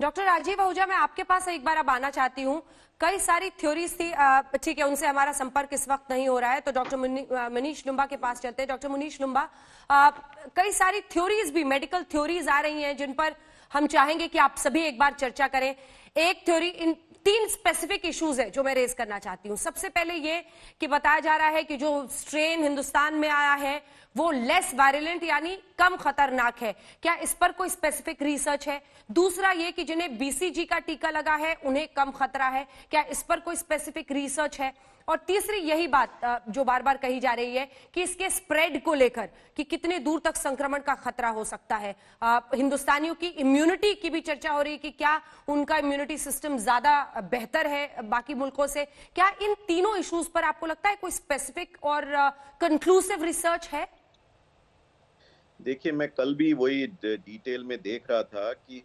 Doctor Rajiv Ahuja, मैं आपके पास एक बार अब आना चाहती हूँ। कई सारी थ्योरीज थी, ठीक है, उनसे हमारा संपर्क इस वक्त नहीं हो रहा है, तो डॉक्टर मुनीष लुम्बा के पास चलते हैं। डॉक्टर मुनीष लुम्बा, कई सारी थ्योरीज भी, मेडिकल थ्योरीज आ रही हैं जिन पर हम चाहेंगे कि आप सभी एक बार चर्चा करें। एक थ्योरी इन 3 स्पेसिफिक इश्यूज है जो मैं रेज करना चाहती हूँ। सबसे पहले ये कि बताया जा रहा है कि जो स्ट्रेन हिंदुस्तान में आया है वो लेस वायलेंट यानी कम खतरनाक है, क्या इस पर कोई स्पेसिफिक रिसर्च है? दूसरा ये कि जिन्हें बीसीजी का टीका लगा है उन्हें कम खतरा है, क्या इस पर कोई स्पेसिफिक रिसर्च है? और तीसरी यही बात जो बार बार कही जा रही है कि इसके स्प्रेड को लेकर कि कितने दूर तक संक्रमण का खतरा हो सकता है। हिंदुस्तानियों की इम्यूनिटी की भी चर्चा हो रही है कि क्या उनका इम्यूनिटी सिस्टम ज्यादा बेहतर है बाकी मुल्कों से। क्या इन तीनों इश्यूज पर आपको लगता है कोई स्पेसिफिक और कंक्लूसिव रिसर्च है? देखिए, मैं कल भी वही डिटेल में देख रहा था कि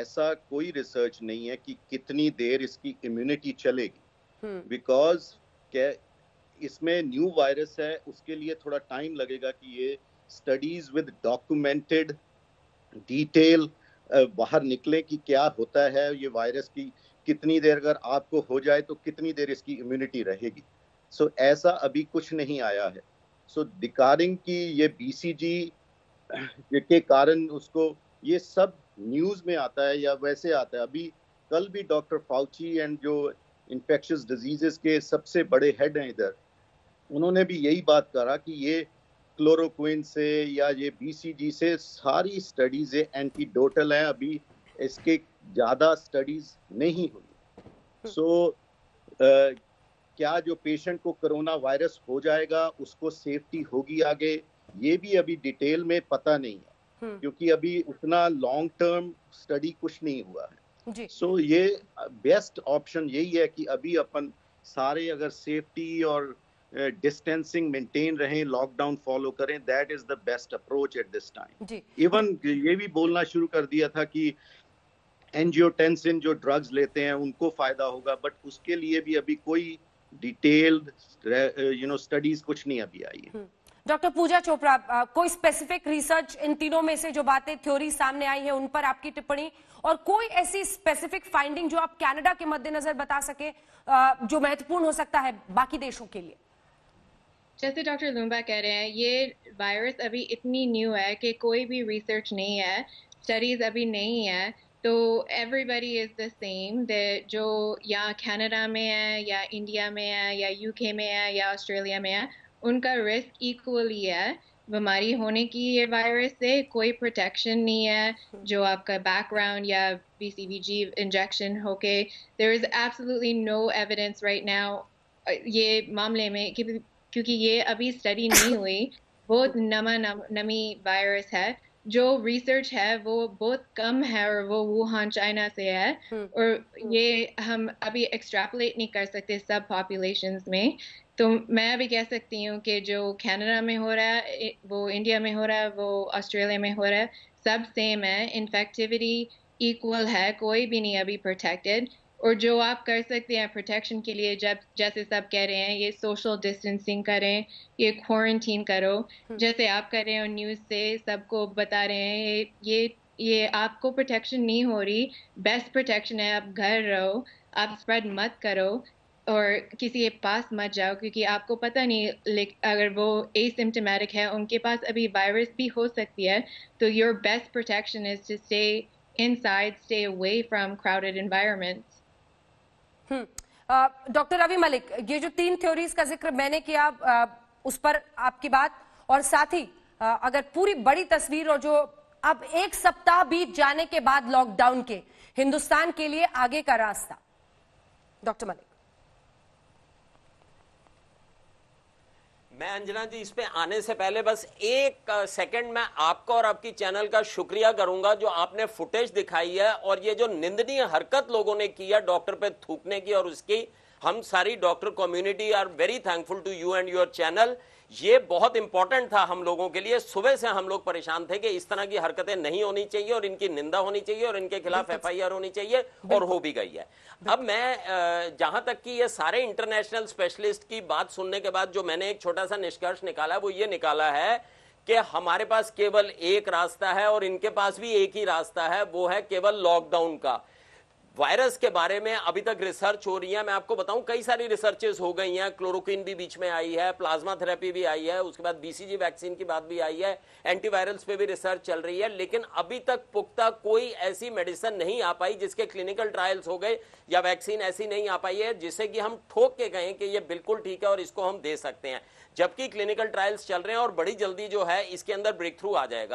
ऐसा कोई रिसर्च नहीं है कि कितनी देर इसकी इम्यूनिटी चलेगी, बिकॉज इसमें न्यू वायरस है, उसके लिए थोड़ा टाइम लगेगा कि ये स्टडीज विद डॉक्यूमेंटेड डिटेल बाहर निकले कि क्या होता है ये वायरस की कितनी देर, अगर आपको हो जाए तो कितनी देर इसकी इम्यूनिटी रहेगी। सो ऐसा अभी कुछ नहीं आया है। सो रिगार्डिंग कि ये बीसीजी के कारण उसको, ये सब न्यूज़ में आता है या वैसे आता है। अभी कल भी डॉक्टर फाउची एंड जो इन्फेक्शस डिजीजेस के सबसे बड़े हेड हैं इधर, उन्होंने भी यही बात करा कि ये क्लोरोक्विन से या ये बीसीजी से सारी स्टडीज ये एंटीडोटल हैं, अभी इसके ज़्यादा स्टडीज नहीं हुई। सो क्या जो पेशेंट को कोरोना वायरस हो जाएगा उसको सेफ्टी होगी आगे, ये भी अभी डिटेल में पता नहीं है क्योंकि अभी उतना लॉन्ग टर्म स्टडी कुछ नहीं हुआ है। सो ये बेस्ट ऑप्शन यही है कि अभी अपन सारे अगर सेफ्टी और डिस्टेंसिंग मेंटेन रहें, लॉकडाउन फॉलो करें, that is the best approach at this time. Even ये भी बोलना शुरू कर दिया था कि एंजियोटेंसिन जो ड्रग्स लेते हैं उनको फायदा होगा, बट उसके लिए भी अभी कोई डिटेल्ड स्टडीज कुछ नहीं अभी आई है। डॉक्टर पूजा चोपड़ा, कोई स्पेसिफिक रिसर्च इन तीनों में से जो बातें थ्योरी सामने आई है उन पर आपकी टिप्पणी, और कोई ऐसी स्पेसिफिक फाइंडिंग जो आप कनाडा के मद्देनजर बता सके जो महत्वपूर्ण हो सकता है बाकी देशों के लिए? जैसे डॉक्टर लुम्बा कह रहे हैं, ये वायरस अभी इतनी न्यू है कि कोई भी रिसर्च नहीं है, स्टडीज अभी नहीं है, तो एवरीबडी इज़ द सेम। जो यहाँ कनाडा में है या इंडिया में है या यूके में है या ऑस्ट्रेलिया में है, उनका रिस्क इक्वली है बीमारी होने की। ये वायरस से कोई प्रोटेक्शन नहीं है, जो आपका बैकग्राउंड या BCBG इंजेक्शन होके, there is absolutely no evidence right now ये मामले में, क्योंकि ये अभी स्टडी नहीं हुई। बहुत नमी वायरस है, जो रिसर्च है वो बहुत कम है और वो वुहान चाइना से है, और ये हम अभी एक्सट्रैपोलेट नहीं कर सकते सब पॉपुलेशंस में। तो मैं अभी कह सकती हूँ कि जो कनाडा में हो रहा है, वो इंडिया में हो रहा है, वो ऑस्ट्रेलिया में हो रहा है, सब सेम है, इन्फेक्टिविटी इक्वल है, कोई भी नहीं अभी प्रोटेक्टेड। और जो आप कर सकते हैं प्रोटेक्शन के लिए, जब जैसे सब कह रहे हैं, ये सोशल डिस्टेंसिंग करें, ये क्वारंटीन करो, जैसे आप कर रहे हो, न्यूज़ से सबको बता रहे हैं, ये आपको प्रोटेक्शन नहीं हो रही, बेस्ट प्रोटेक्शन है आप घर रहो, आप स्प्रेड मत करो और किसी के पास मत जाओ, क्योंकि आपको पता नहीं अगर वो एसिम्टोमेटिक है उनके पास अभी वायरस भी हो सकती है। तो your best protection is to stay inside, stay away from crowded environments. Doctor Ravi Malik, ये जो 3 थ्योरीज का जिक्र मैंने किया उस पर आपकी बात, और साथ ही अगर पूरी बड़ी तस्वीर और जो अब 1 सप्ताह बीत जाने के बाद लॉकडाउन के हिंदुस्तान के लिए आगे का रास्ता। डॉक्टर मलिक, मैं अंजना जी इस पे आने से पहले बस 1 सेकंड में आपका और आपकी चैनल का शुक्रिया करूंगा, जो आपने फुटेज दिखाई है और ये जो निंदनीय हरकत लोगों ने की है डॉक्टर पे थूकने की, और उसकी हम सारी doctor community are very thankful to you and your channel. ये बहुत इंपॉर्टेंट था हम लोगों के लिए, सुबह से हम लोग परेशान थे कि इस तरह की हरकतें नहीं होनी चाहिए और इनकी निंदा होनी चाहिए और इनके खिलाफ FIR होनी चाहिए, और हो भी गई है। अब मैं जहां तक कि ये सारे इंटरनेशनल स्पेशलिस्ट की बात सुनने के बाद जो मैंने एक छोटा सा निष्कर्ष निकाला, वो ये निकाला है कि हमारे पास केवल एक रास्ता है और इनके पास भी एक ही रास्ता है, वो है केवल लॉकडाउन का। वायरस के बारे में अभी तक रिसर्च हो रही है, मैं आपको बताऊं कई सारी रिसर्चेस हो गई हैं, क्लोरोक्विन भी बीच में आई है, प्लाज्मा थेरेपी भी आई है, उसके बाद BCG वैक्सीन की बात भी आई है, एंटीवायरल्स पे भी रिसर्च चल रही है, लेकिन अभी तक पुख्ता कोई ऐसी मेडिसिन नहीं आ पाई जिसके क्लिनिकल ट्रायल्स हो गए या वैक्सीन ऐसी नहीं आ पाई है जिससे कि हम ठोक के कहें कि ये बिल्कुल ठीक है और इसको हम दे सकते हैं, जबकि क्लिनिकल ट्रायल्स चल रहे हैं और बड़ी जल्दी जो है इसके अंदर ब्रेक थ्रू आ जाएगा।